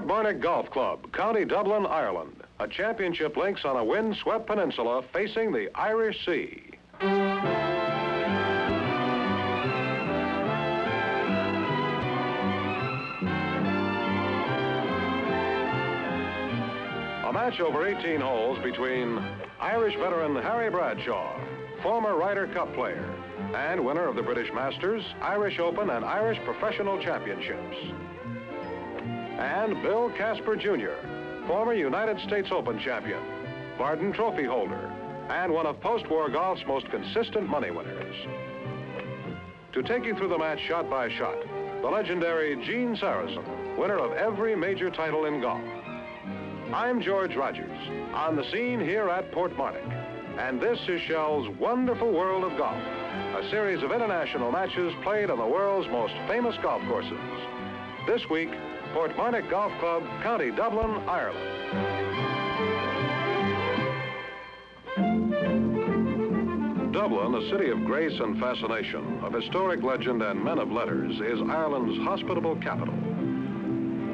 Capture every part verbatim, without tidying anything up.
Portmarnock Golf Club, County Dublin, Ireland. A championship links on a wind-swept peninsula facing the Irish Sea. A match over eighteen holes between Irish veteran Harry Bradshaw, former Ryder Cup player, and winner of the British Masters, Irish Open, and Irish Professional Championships. And Bill Casper, Junior, former United States Open champion, Varden Trophy holder, and one of post-war golf's most consistent money winners. To take you through the match shot by shot, the legendary Gene Sarazen, winner of every major title in golf. I'm George Rogers, on the scene here at Portmarnock, and this is Shell's Wonderful World of Golf, a series of international matches played on the world's most famous golf courses. This week, Portmarnock Golf Club, County Dublin, Ireland. Dublin, a city of grace and fascination, of historic legend and men of letters, is Ireland's hospitable capital.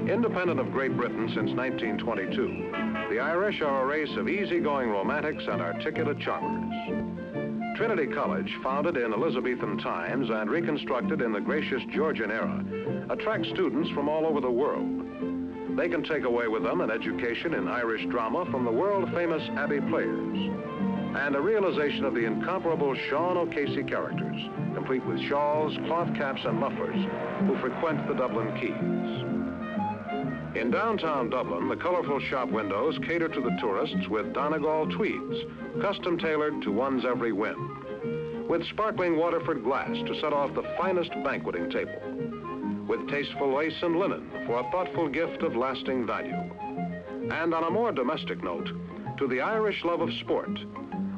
Independent of Great Britain since nineteen twenty-two, the Irish are a race of easygoing romantics and articulate charmers. Trinity College, founded in Elizabethan times and reconstructed in the gracious Georgian era, attracts students from all over the world. They can take away with them an education in Irish drama from the world-famous Abbey Players, and a realization of the incomparable Sean O'Casey characters, complete with shawls, cloth caps, and mufflers, who frequent the Dublin quays. In downtown Dublin, the colorful shop windows cater to the tourists with Donegal tweeds, custom-tailored to one's every whim, with sparkling Waterford glass to set off the finest banqueting table, with tasteful lace and linen for a thoughtful gift of lasting value. And on a more domestic note, to the Irish love of sport,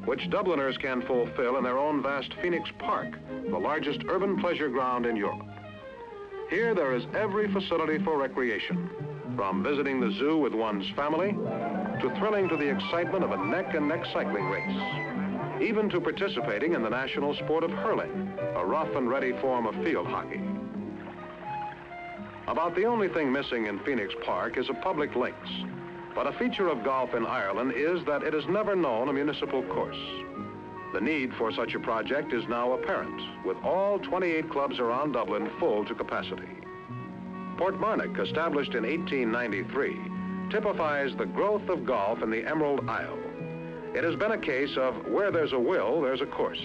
which Dubliners can fulfill in their own vast Phoenix Park, the largest urban pleasure ground in Europe. Here there is every facility for recreation, from visiting the zoo with one's family, to thrilling to the excitement of a neck-and-neck cycling race, even to participating in the national sport of hurling, a rough and ready form of field hockey. About the only thing missing in Phoenix Park is a public links, but a feature of golf in Ireland is that it has never known a municipal course. The need for such a project is now apparent, with all twenty-eight clubs around Dublin full to capacity. Portmarnock, established in eighteen ninety-three, typifies the growth of golf in the Emerald Isle. It has been a case of where there's a will, there's a course.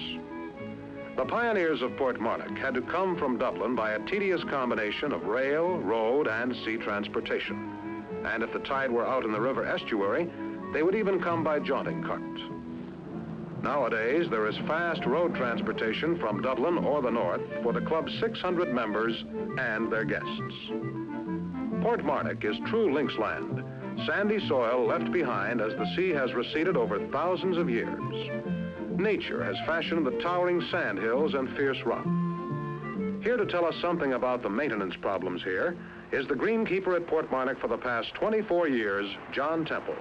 The pioneers of Portmarnock had to come from Dublin by a tedious combination of rail, road, and sea transportation. And if the tide were out in the river estuary, they would even come by jaunting cart. Nowadays, there is fast road transportation from Dublin or the north for the club's six hundred members and their guests. Portmarnock is true links land, sandy soil left behind as the sea has receded over thousands of years. Nature has fashioned the towering sand hills and fierce rock. Here to tell us something about the maintenance problems here is the greenkeeper at Portmarnock for the past twenty-four years, John Temple.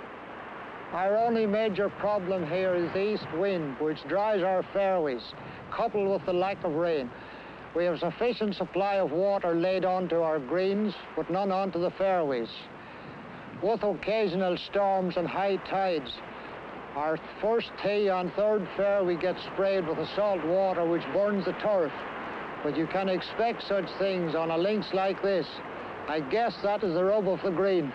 Our only major problem here is the east wind, which dries our fairways, coupled with the lack of rain. We have sufficient supply of water laid onto our greens, but none onto the fairways. With occasional storms and high tides, our first tee on third fair, we get sprayed with the salt water, which burns the turf. But you can expect such things on a links like this. I guess that is the rub of the green.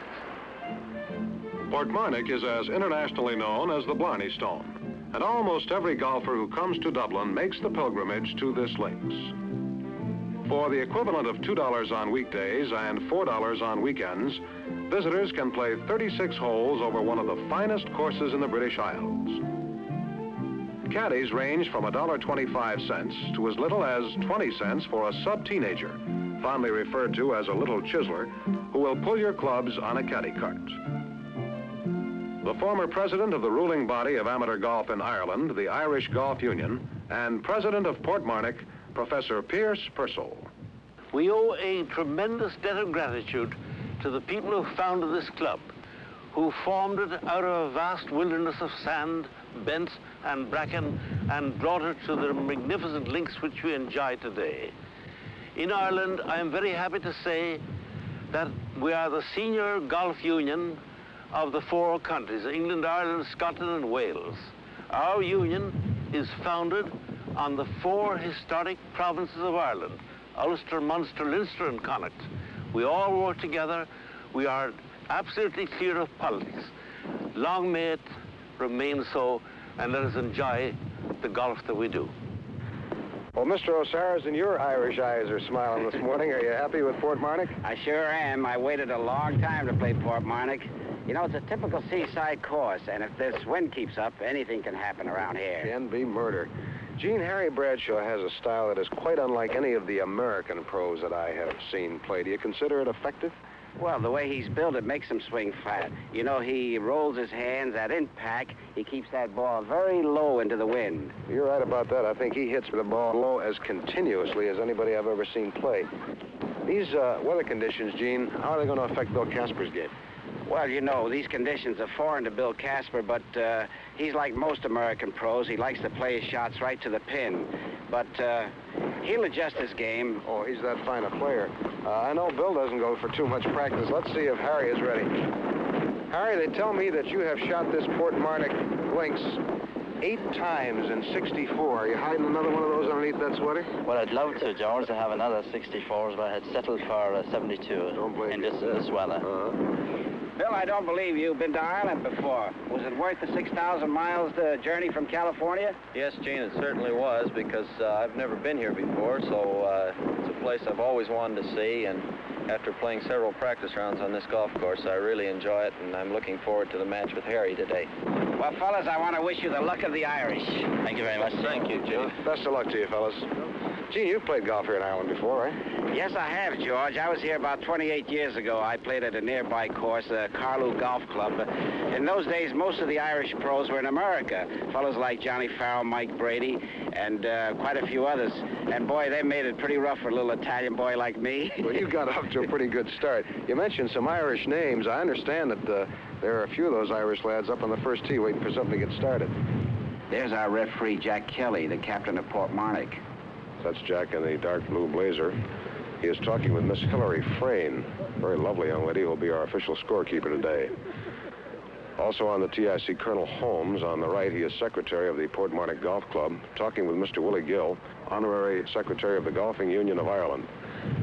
Portmarnock is as internationally known as the Blarney Stone, and almost every golfer who comes to Dublin makes the pilgrimage to this links. For the equivalent of two dollars on weekdays and four dollars on weekends, visitors can play thirty-six holes over one of the finest courses in the British Isles. Caddies range from a dollar twenty-five to as little as twenty cents for a sub-teenager, fondly referred to as a little chiseler, who will pull your clubs on a caddy cart. The former president of the ruling body of amateur golf in Ireland, the Irish Golf Union, and president of Portmarnock, Professor Pierce Purcell. We owe a tremendous debt of gratitude to the people who founded this club, who formed it out of a vast wilderness of sand, bent, and bracken, and brought it to the magnificent links which we enjoy today. In Ireland, I am very happy to say that we are the senior golf union of the four countries, England, Ireland, Scotland, and Wales. Our union is founded on the four historic provinces of Ireland, Ulster, Munster, Leinster, and Connacht. We all work together. We are absolutely clear of politics. Long may it remain so, and let us enjoy the golf that we do. Well, Mister O'Sarazen, your Irish eyes are smiling this morning. Are you happy with Portmarnock? I sure am. I waited a long time to play Portmarnock. You know, it's a typical seaside course, and if this wind keeps up, anything can happen around here. Can be murder. Gene, Harry Bradshaw has a style that is quite unlike any of the American pros that I have seen play. Do you consider it effective? Well, the way he's built, it makes him swing flat. You know, he rolls his hands at impact. He keeps that ball very low into the wind. You're right about that. I think he hits the ball low as continuously as anybody I've ever seen play. These uh, weather conditions, Gene, how are they going to affect Bill Casper's game? Well, you know, these conditions are foreign to Bill Casper, but uh, he's like most American pros. He likes to play his shots right to the pin, but uh, he'll adjust his game. Oh, he's that fine a player. Uh, I know Bill doesn't go for too much practice. Let's see if Harry is ready. Harry, they tell me that you have shot this Portmarnock links eight times in sixty-four. Are you hiding another one of those underneath that sweater? Well, I'd love to, George, to have another sixty-fours, but I had settled for uh, seventy-two in this, this weather. Uh-huh. Bill, I don't believe you've been to Ireland before. Was it worth the six thousand miles the journey from California? Yes, Gene, it certainly was, because uh, I've never been here before, so uh, it's a place I've always wanted to see, and after playing several practice rounds on this golf course, I really enjoy it, and I'm looking forward to the match with Harry today. Well, fellas, I want to wish you the luck of the Irish. Thank you very much. Thank you, Gene. Best of luck to you, fellas. Gene, you've played golf here in Ireland before, right? Yes, I have, George. I was here about twenty-eight years ago. I played at a nearby course, the Carlo Golf Club. In those days, most of the Irish pros were in America. Fellows like Johnny Farrell, Mike Brady, and uh, quite a few others. And, boy, they made it pretty rough for a little Italian boy like me. Well, you got off to a pretty good start. You mentioned some Irish names. I understand that uh, there are a few of those Irish lads up on the first tee waiting for something to get started. There's our referee, Jack Kelly, the captain of Portmarnock. That's Jack in the dark blue blazer. He is talking with Miss Hillary Frayne, very lovely young lady who will be our official scorekeeper today. Also on the tee, I see Colonel Holmes. On the right, he is secretary of the Portmarnock Golf Club, talking with Mister Willie Gill, honorary secretary of the Golfing Union of Ireland.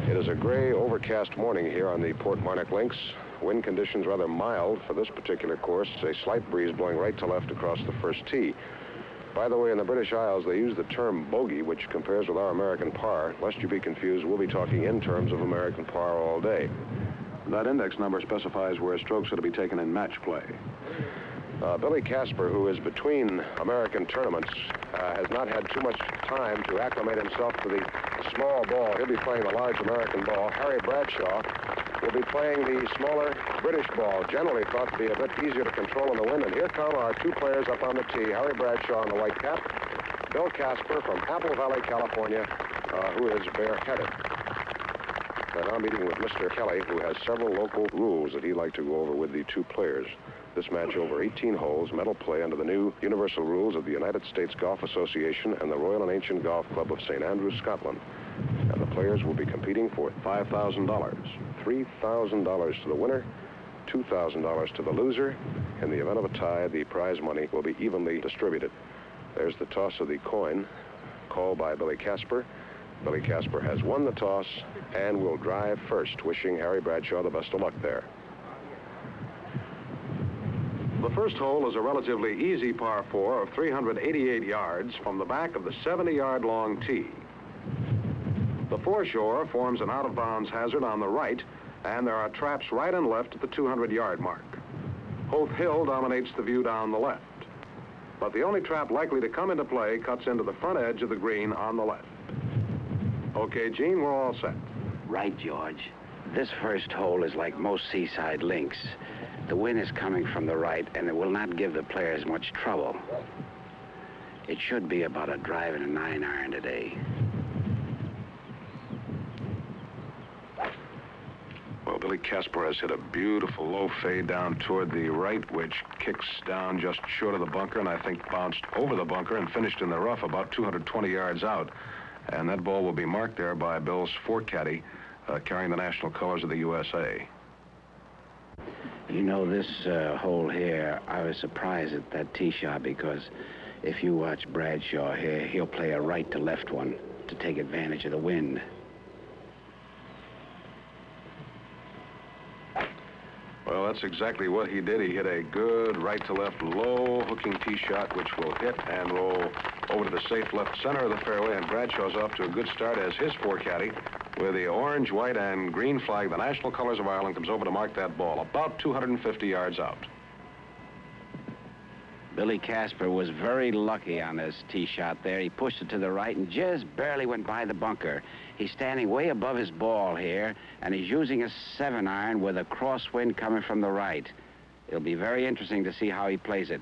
It is a gray, overcast morning here on the Portmarnock links. Wind conditions rather mild for this particular course. A slight breeze blowing right to left across the first tee. By the way, in the British Isles, they use the term bogey, which compares with our American par. Lest you be confused, we'll be talking in terms of American par all day. That index number specifies where strokes are to be taken in match play. Uh, Billy Casper, who is between American tournaments, uh, has not had too much time to acclimate himself to the small ball. He'll be playing the large American ball. Harry Bradshaw will be playing the smaller British ball, generally thought to be a bit easier to control in the wind. And here come our two players up on the tee, Harry Bradshaw in the white cap, Bill Casper from Apple Valley, California, uh, who is bareheaded. And I'm meeting with Mister Kelly, who has several local rules that he'd like to go over with the two players. This match over eighteen holes, medal play under the new universal rules of the United States Golf Association and the Royal and Ancient Golf Club of Saint Andrews, Scotland. And the players will be competing for five thousand dollars, three thousand dollars to the winner, two thousand dollars to the loser. In the event of a tie, the prize money will be evenly distributed. There's the toss of the coin, called by Billy Casper. Billy Casper has won the toss and will drive first, wishing Harry Bradshaw the best of luck there. The first hole is a relatively easy par four of three hundred eighty-eight yards from the back of the seventy-yard long tee. The foreshore forms an out-of-bounds hazard on the right, and there are traps right and left at the two hundred yard mark. Howth Hill dominates the view down the left, but the only trap likely to come into play cuts into the front edge of the green on the left. Okay, Gene, we're all set. Right, George. This first hole is like most seaside links. The wind is coming from the right, and it will not give the players much trouble. It should be about a drive and a nine iron today. Well, Billy Casper has hit a beautiful low fade down toward the right, which kicks down just short of the bunker, and I think bounced over the bunker and finished in the rough about two hundred twenty yards out. And that ball will be marked there by Bill's four caddy, uh, carrying the national colors of the U S A. You know, this uh, hole here, I was surprised at that tee shot, because if you watch Bradshaw here, he'll play a right-to-left one to take advantage of the wind. Well, that's exactly what he did. He hit a good right-to-left low hooking tee shot, which will hit and roll over to the safe left center of the fairway, and Bradshaw's off to a good start as his four caddy with the orange, white, and green flag, the national colors of Ireland, comes over to mark that ball about two hundred fifty yards out. Billy Casper was very lucky on his tee shot there. He pushed it to the right and just barely went by the bunker. He's standing way above his ball here, and he's using a seven iron with a crosswind coming from the right. It'll be very interesting to see how he plays it.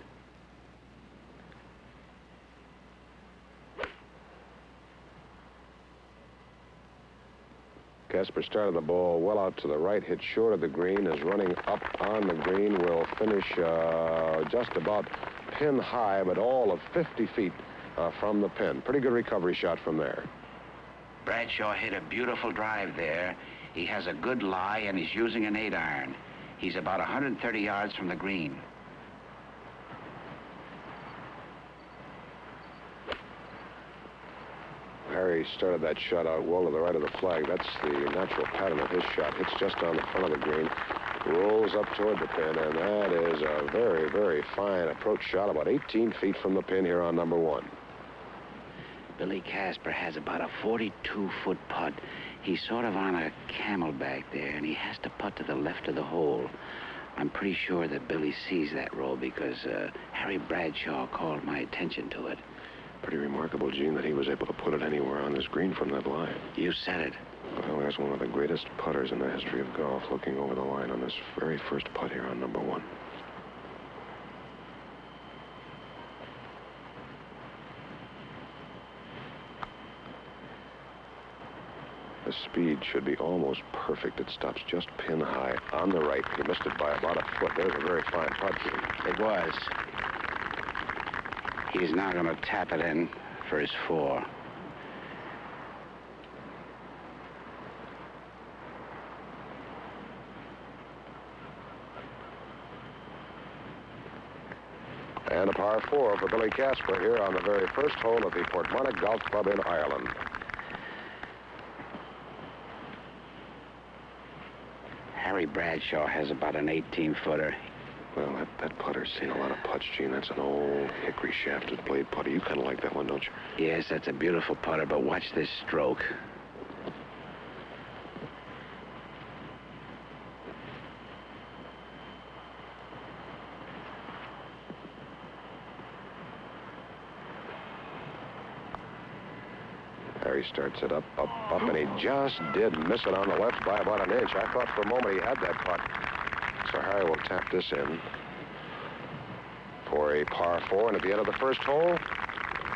Casper started the ball well out to the right, hit short of the green, is running up on the green, will finish uh, just about pin high, but all of fifty feet uh, from the pin. Pretty good recovery shot from there. Bradshaw hit a beautiful drive there. He has a good lie, and he's using an eight iron. He's about one hundred thirty yards from the green. Harry started that shot out well to the right of the flag. That's the natural pattern of his shot. Hits just on the front of the green, rolls up toward the pin, and that is a very, very fine approach shot, about eighteen feet from the pin here on number one. Billy Casper has about a forty-two foot putt. He's sort of on a camelback there, and he has to putt to the left of the hole. I'm pretty sure that Billy sees that roll, because uh, Harry Bradshaw called my attention to it. Pretty remarkable, Gene, that he was able to put it anywhere on this green from that line. You said it. Well, there's one of the greatest putters in the history of golf looking over the line on this very first putt here on number one. The speed should be almost perfect. It stops just pin high on the right. He missed it by about a foot. There's a very fine putt, Gene. It was. He's now going to tap it in for his four. And a par four for Billy Casper here on the very first hole of the Portmarnock Golf Club in Ireland. Harry Bradshaw has about an eighteen footer. Well, that, that putter's seen a lot of putts, Gene. That's an old hickory-shafted blade putter. You kind of like that one, don't you? Yes, that's a beautiful putter, but watch this stroke. Harry starts it up, up, up, and he just did miss it on the left by about an inch. I thought for a moment he had that putt. So Harry will tap this in for a par four, and at the end of the first hole,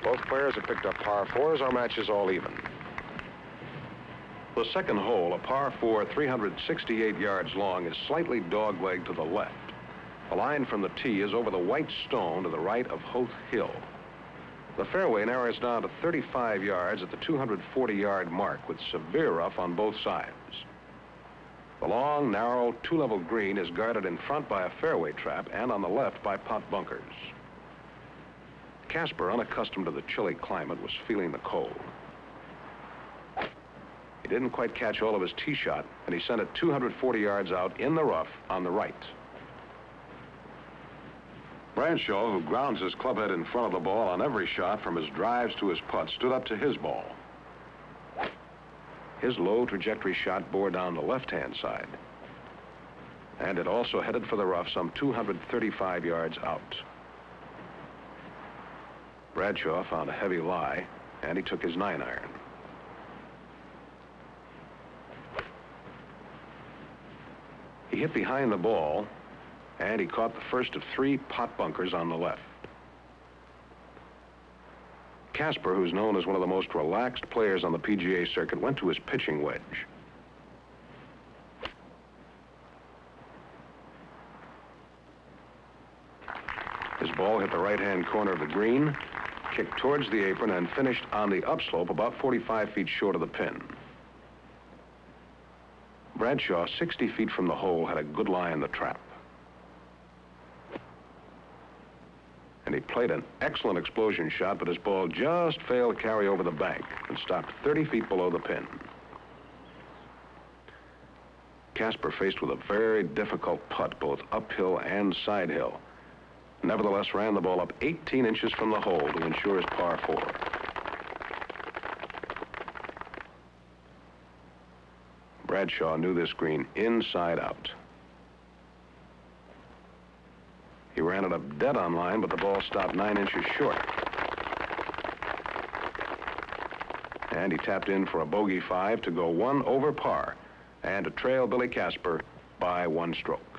both players have picked up par fours. Our match is all even. The second hole, a par four, three hundred sixty-eight yards long, is slightly dogleg to the left. The line from the tee is over the white stone to the right of Howth Hill. The fairway narrows down to thirty-five yards at the two hundred forty yard mark, with severe rough on both sides. The long, narrow, two-level green is guarded in front by a fairway trap and on the left by pot bunkers. Casper, unaccustomed to the chilly climate, was feeling the cold. He didn't quite catch all of his tee shot, and he sent it two hundred forty yards out in the rough on the right. Bradshaw, who grounds his clubhead in front of the ball on every shot from his drives to his putts, stood up to his ball. His low trajectory shot bore down the left-hand side, and it also headed for the rough some two hundred thirty-five yards out. Bradshaw found a heavy lie, and he took his nine iron. He hit behind the ball, and he caught the first of three pot bunkers on the left. Casper, who's known as one of the most relaxed players on the P G A circuit, went to his pitching wedge. His ball hit the right-hand corner of the green, kicked towards the apron, and finished on the upslope about forty-five feet short of the pin. Bradshaw, sixty feet from the hole, had a good lie in the trap. And he played an excellent explosion shot, but his ball just failed to carry over the bank and stopped thirty feet below the pin. Casper faced with a very difficult putt, both uphill and side hill. Nevertheless, ran the ball up eighteen inches from the hole to ensure his par four. Bradshaw knew this green inside out. He ran it up dead on line, but the ball stopped nine inches short. And he tapped in for a bogey five to go one over par and to trail Billy Casper by one stroke.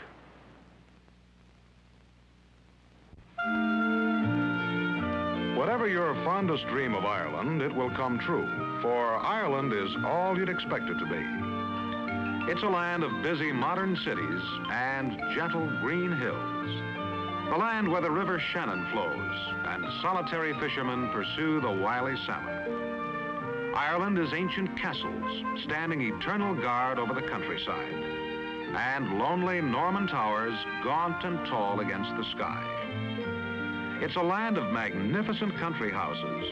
Whatever your fondest dream of Ireland, it will come true, for Ireland is all you'd expect it to be. It's a land of busy modern cities and gentle green hills. A land where the river Shannon flows and solitary fishermen pursue the wily salmon. Ireland is ancient castles standing eternal guard over the countryside, and lonely Norman towers gaunt and tall against the sky. It's a land of magnificent country houses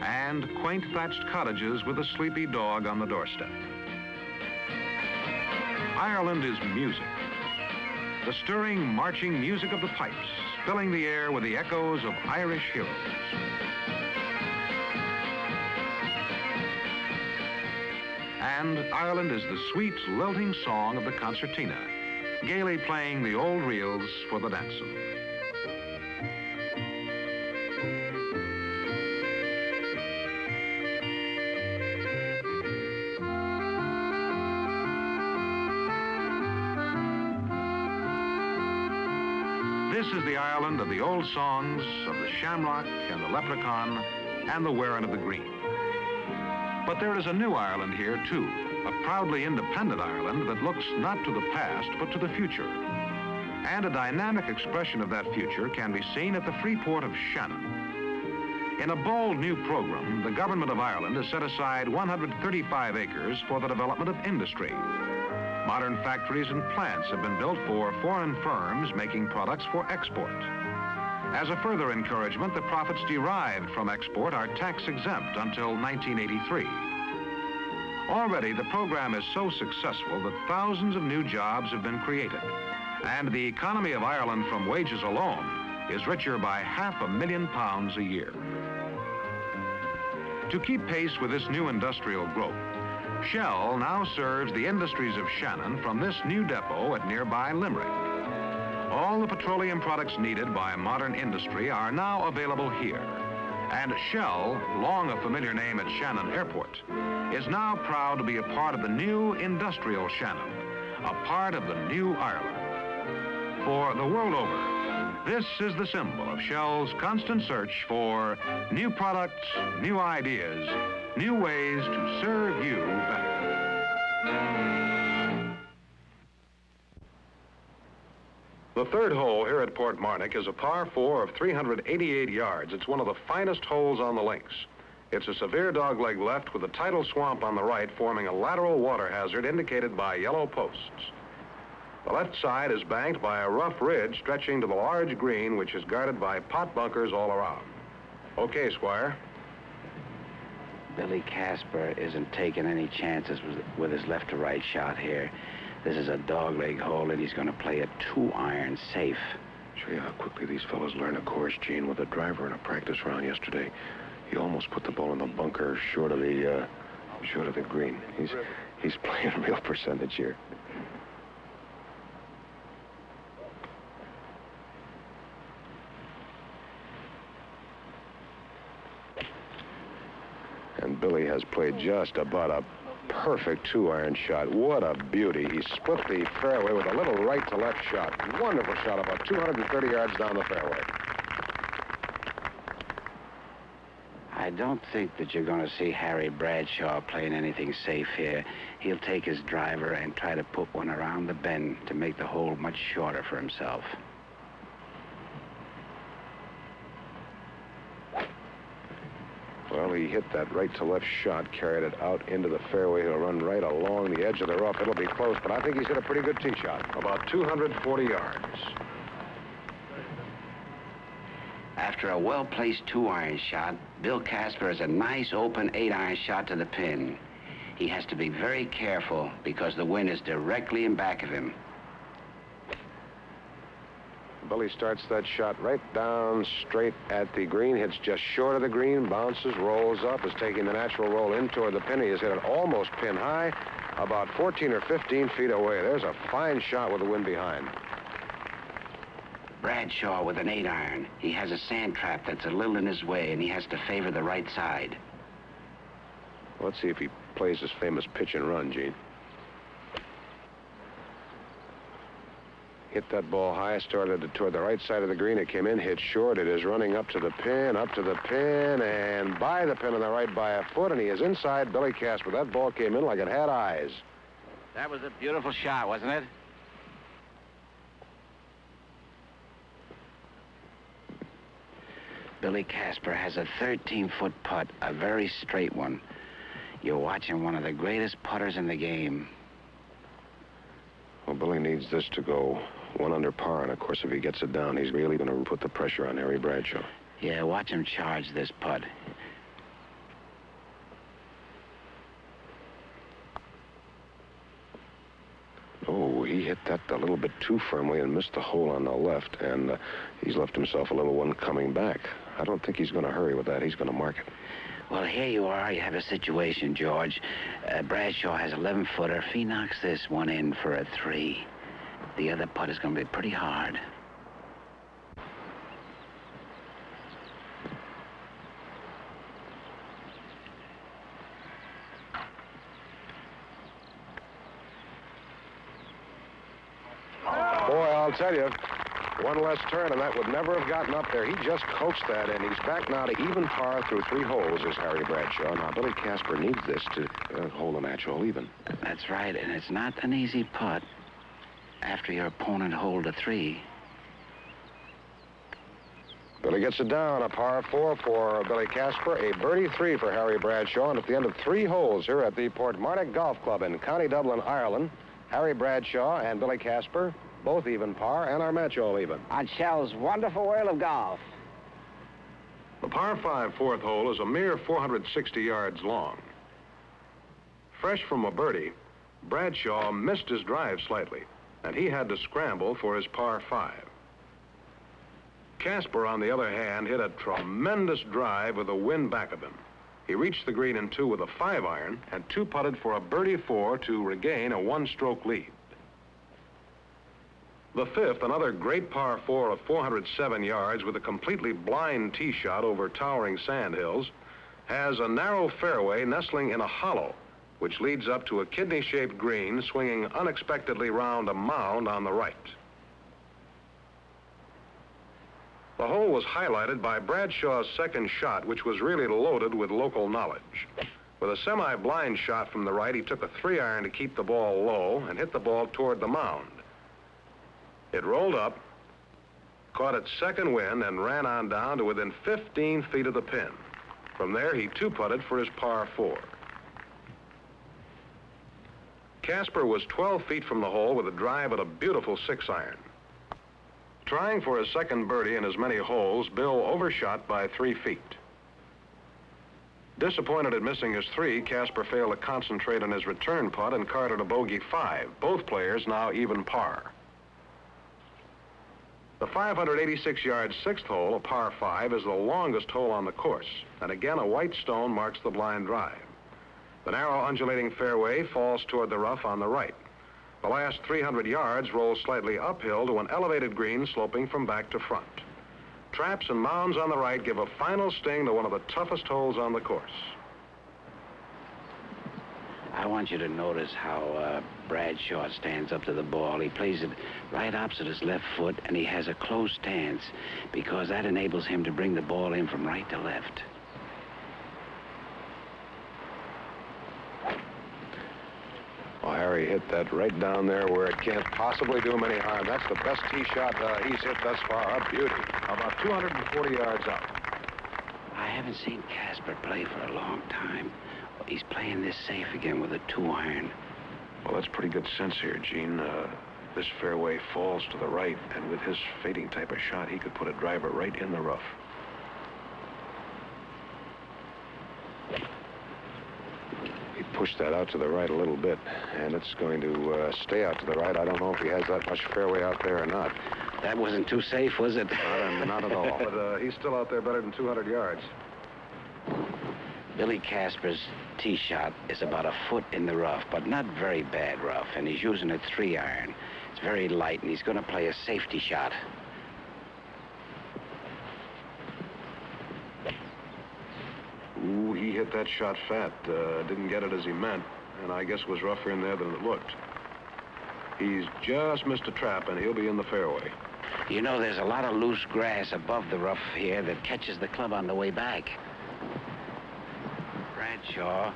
and quaint thatched cottages with a sleepy dog on the doorstep. Ireland is music. The stirring, marching music of the pipes, filling the air with the echoes of Irish heroes. And Ireland is the sweet, lilting song of the concertina, gaily playing the old reels for the dancing. This is the Ireland of the old songs, of the shamrock and the leprechaun and the wearing of the green. But there is a new Ireland here too, a proudly independent Ireland that looks not to the past but to the future. And a dynamic expression of that future can be seen at the free port of Shannon. In a bold new program, the government of Ireland has set aside one hundred thirty-five acres for the development of industry. Modern factories and plants have been built for foreign firms making products for export. As a further encouragement, the profits derived from export are tax-exempt until nineteen eighty-three. Already, the program is so successful that thousands of new jobs have been created, and the economy of Ireland from wages alone is richer by half a million pounds a year. To keep pace with this new industrial growth, Shell now serves the industries of Shannon from this new depot at nearby Limerick. All the petroleum products needed by modern industry are now available here. And Shell, long a familiar name at Shannon Airport, is now proud to be a part of the new industrial Shannon, a part of the new Ireland. For the world over, this is the symbol of Shell's constant search for new products, new ideas, new ways to serve you better. The third hole here at Portmarnock is a par four of three hundred eighty-eight yards. It's one of the finest holes on the links. It's a severe dogleg left with a tidal swamp on the right, forming a lateral water hazard indicated by yellow posts. The left side is banked by a rough ridge stretching to the large green, which is guarded by pot bunkers all around. Okay, Squire. Billy Casper isn't taking any chances with his left-to-right shot here. This is a dogleg hole, and he's going to play a two-iron safe. Show you how quickly these fellows learn a course, Gene, with a driver in a practice round yesterday. He almost put the ball in the bunker short of the, uh, short of the green. He's, he's playing a real percentage here. Billy has played just about a perfect two-iron shot. What a beauty. He split the fairway with a little right-to-left shot. Wonderful shot, about two hundred thirty yards down the fairway. I don't think that you're going to see Harry Bradshaw playing anything safe here. He'll take his driver and try to put one around the bend to make the hole much shorter for himself. he hit that right to left shot, carried it out into the fairway. He'll run right along the edge of the rough. It'll be close, but I think he's hit a pretty good tee shot. About two hundred forty yards. After a well-placed two-iron shot, Bill Casper has a nice open eight-iron shot to the pin. He has to be very careful because the wind is directly in back of him. Billy starts that shot right down straight at the green, hits just short of the green, bounces, rolls up, is taking the natural roll in toward the pin. He has hit it almost pin high, about fourteen or fifteen feet away. There's a fine shot with the wind behind. Bradshaw with an eight iron. He has a sand trap that's a little in his way, and he has to favor the right side. Let's see if he plays his famous pitch and run, Gene. Hit that ball high, started it toward the right side of the green. It came in, hit short. It is running up to the pin, up to the pin, and by the pin on the right by a foot, and he is inside Billy Casper. That ball came in like it had eyes. That was a beautiful shot, wasn't it? Billy Casper has a thirteen-foot putt, a very straight one. You're watching one of the greatest putters in the game. Well, Billy needs this to go one under par, and of course, if he gets it down, he's really going to put the pressure on Harry Bradshaw. Yeah, watch him charge this putt. Oh, he hit that a little bit too firmly and missed the hole on the left, and uh, he's left himself a little one coming back. I don't think he's going to hurry with that. He's going to mark it. Well, here you are. You have a situation, George. Uh, Bradshaw has an eleven-footer. If he knocks this one in for a three, the other putt is going to be pretty hard. Oh. Boy, I'll tell you. One less turn, and that would never have gotten up there. He just coaxed that in. He's back now to even par through three holes, is Harry Bradshaw. Now, Billy Casper needs this to uh, hold a match hole even. That's right, and it's not an easy putt after your opponent holds a three. Billy gets it down, a par four for Billy Casper, a birdie three for Harry Bradshaw, and at the end of three holes here at the Portmarnock Golf Club in County Dublin, Ireland, Harry Bradshaw and Billy Casper both even par, and our match all even. On Shell's Wonderful World of Golf. The par five fourth hole is a mere four hundred sixty yards long. Fresh from a birdie, Bradshaw missed his drive slightly, and he had to scramble for his par five. Casper, on the other hand, hit a tremendous drive with a wind back of him. He reached the green in two with a five iron and two putted for a birdie four to regain a one-stroke lead. The fifth, another great par four of four hundred seven yards with a completely blind tee shot over towering sand hills, has a narrow fairway nestling in a hollow, which leads up to a kidney-shaped green swinging unexpectedly round a mound on the right. The hole was highlighted by Bradshaw's second shot, which was really loaded with local knowledge. With a semi-blind shot from the right, he took a three-iron to keep the ball low and hit the ball toward the mound. It rolled up, caught its second wind, and ran on down to within fifteen feet of the pin. From there, he two-putted for his par four. Casper was twelve feet from the hole with a drive at a beautiful six-iron. Trying for his second birdie in as many holes, Bill overshot by three feet. Disappointed at missing his three, Casper failed to concentrate on his return putt and carded a bogey five, both players now even par. The five hundred eighty-six yard sixth hole, a par five, is the longest hole on the course, and again a white stone marks the blind drive. The narrow undulating fairway falls toward the rough on the right. The last three hundred yards rolls slightly uphill to an elevated green sloping from back to front. Traps and mounds on the right give a final sting to one of the toughest holes on the course. I want you to notice how uh, Bradshaw stands up to the ball. He plays it right opposite his left foot, and he has a close stance because that enables him to bring the ball in from right to left. Well, Harry hit that right down there where it can't possibly do him any harm. That's the best tee shot uh, he's hit thus far. A beauty. About two hundred forty yards out. I haven't seen Casper play for a long time. He's playing this safe again with a two iron. Well, that's pretty good sense here, Gene. Uh, this fairway falls to the right, and with his fading type of shot, he could put a driver right in the rough. He pushed that out to the right a little bit, and it's going to uh, stay out to the right. I don't know if he has that much fairway out there or not. That wasn't too safe, was it? Not, not at all. But uh, he's still out there better than two hundred yards. Billy Casper's tee shot is about a foot in the rough, but not very bad rough, and he's using a three iron. It's very light, and he's going to play a safety shot. Ooh, he hit that shot fat. Uh, didn't get it as he meant, and I guess was rougher in there than it looked. He's just missed a trap, and he'll be in the fairway. You know, there's a lot of loose grass above the rough here that catches the club on the way back. Bradshaw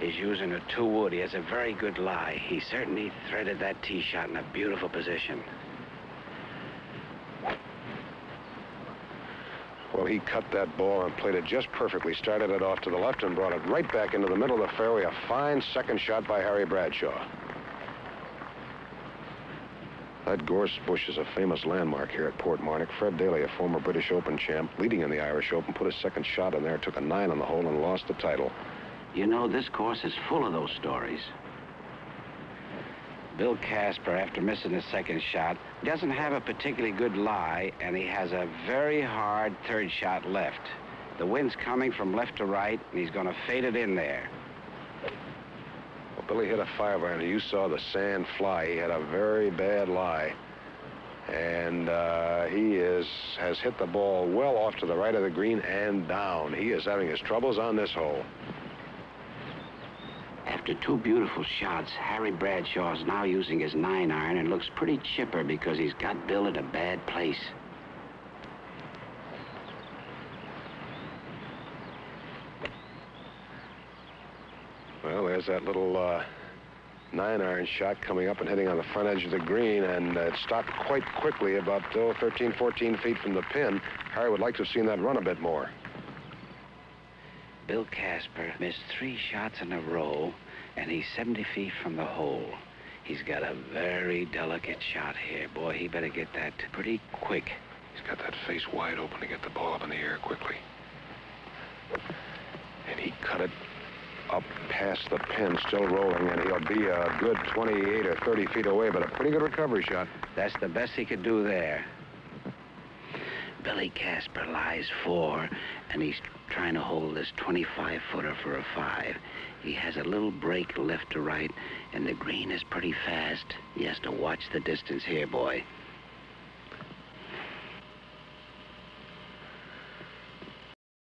is using a two-wood. He has a very good lie. He certainly threaded that tee shot in a beautiful position. Well, he cut that ball and played it just perfectly. Started it off to the left and brought it right back into the middle of the fairway. A fine second shot by Harry Bradshaw. That gorse bush is a famous landmark here at Portmarnock. Fred Daly, a former British Open champ, leading in the Irish Open, put a second shot in there, took a nine on the hole, and lost the title. You know, this course is full of those stories. Bill Casper, after missing his second shot, doesn't have a particularly good lie, and he has a very hard third shot left. The wind's coming from left to right, and he's going to fade it in there. Billy hit a five iron, and you saw the sand fly. He had a very bad lie, and uh, he is has hit the ball well off to the right of the green and down. He is having his troubles on this hole. After two beautiful shots, Harry Bradshaw is now using his nine iron and looks pretty chipper because he's got Bill at a bad place. Well, there's that little uh, nine-iron shot coming up and hitting on the front edge of the green, and uh, it stopped quite quickly, about oh, thirteen, fourteen feet from the pin. Harry would like to have seen that run a bit more. Bill Casper missed three shots in a row, and he's seventy feet from the hole. He's got a very delicate shot here. Boy, he better get that pretty quick. He's got that face wide open to get the ball up in the air quickly. And he cut it up past the pin, still rolling, and he'll be a good twenty-eight or thirty feet away, but a pretty good recovery shot. That's the best he could do there. Billy Casper lies four, and he's trying to hold this twenty-five footer for a five. He has a little break left to right, and the green is pretty fast. He has to watch the distance here, boy.